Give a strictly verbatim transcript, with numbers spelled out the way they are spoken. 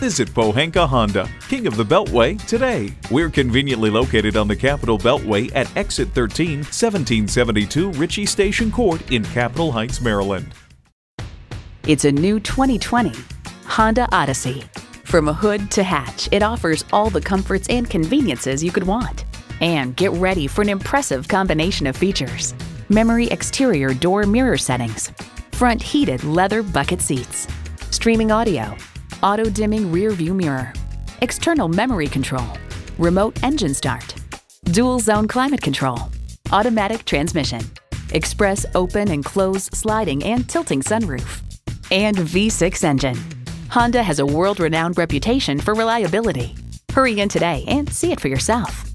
Visit Pohanka Honda, King of the Beltway, today. We're conveniently located on the Capitol Beltway at Exit thirteen, seventeen seventy-two Ritchie Station Court in Capitol Heights, Maryland. It's a new twenty twenty Honda Odyssey. From a hood to hatch, it offers all the comforts and conveniences you could want. And get ready for an impressive combination of features. Memory exterior door mirror settings, front heated leather bucket seats, streaming audio, auto dimming rear view mirror, external memory control, remote engine start, dual zone climate control, automatic transmission, express open and close sliding and tilting sunroof, and V six engine. Honda has a world-renowned reputation for reliability. Hurry in today and see it for yourself.